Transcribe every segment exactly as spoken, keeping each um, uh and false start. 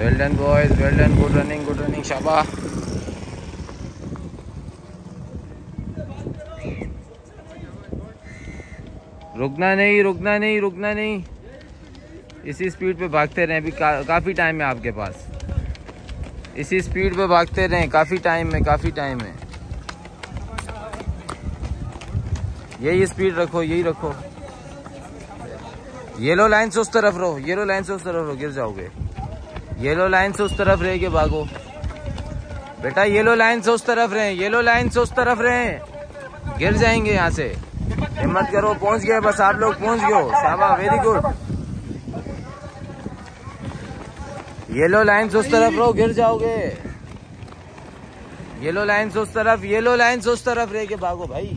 Well done boys, well done, good running, good running, शाबाश। रुकना नहीं, रुकना नहीं, रुकना नहीं, इसी स्पीड पे भागते रहें। अभी का, काफ़ी टाइम है आपके पास, इसी स्पीड पे भागते रहें, काफ़ी टाइम है, काफ़ी टाइम है। यही स्पीड रखो, यही रखो। येलो लाइन से उस तरफ रहो, येलो लाइन से उस तरफ रहो, गिर जाओगे। येलो लाइन से उस तरफ रह के भागो बेटा, येलो लाइन से उस तरफ रहें, येलो लाइन से उस तरफ रहें, गिर जाएंगे यहाँ से। हिम्मत करो, पहुंच गए बस, आप लोग पहुंच गए हो, शाबाश, वेरी गुड। येलो लाइन से उस तरफ रहो, गिर जाओगे। येलो लाइन से उस तरफ, येलो लाइन से उस तरफ रह के भागो भाई।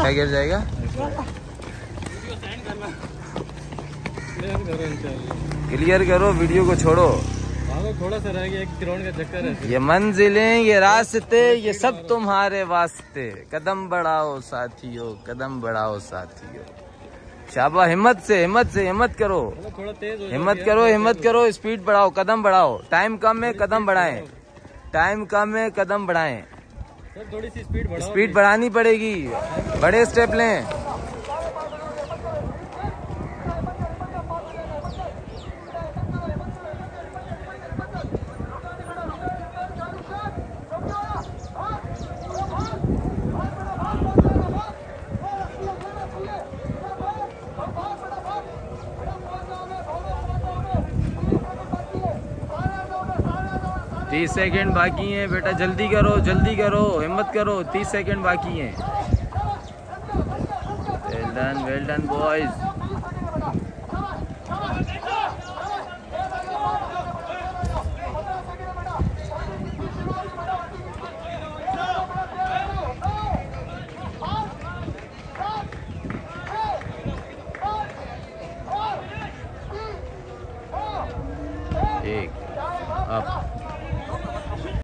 क्या गिर जाएगा? क्लियर करो, वीडियो को छोड़ो, थोड़ा सा रह गया, एक ग्राउंड का चक्कर है। ये मंजिलें, ये रास्ते, ये सब तुम्हारे वास्ते। कदम बढ़ाओ साथियों, कदम बढ़ाओ साथियों, शाबाश। हिम्मत से, हिम्मत से, हिम्मत करो, हिम्मत करो, हिम्मत करो, स्पीड बढ़ाओ, कदम बढ़ाओ। टाइम कम है, कदम बढ़ाएं, टाइम कम है, कदम बढ़ाएं। थोड़ी सी स्पीड बढ़ाओ, स्पीड बढ़ानी पड़ेगी, बड़े स्टेप लें। तीस सेकंड बाकी हैं बेटा, जल्दी करो, जल्दी करो, हिम्मत करो, तीस सेकंड बाकी हैं। Well done, well done boys. एक अप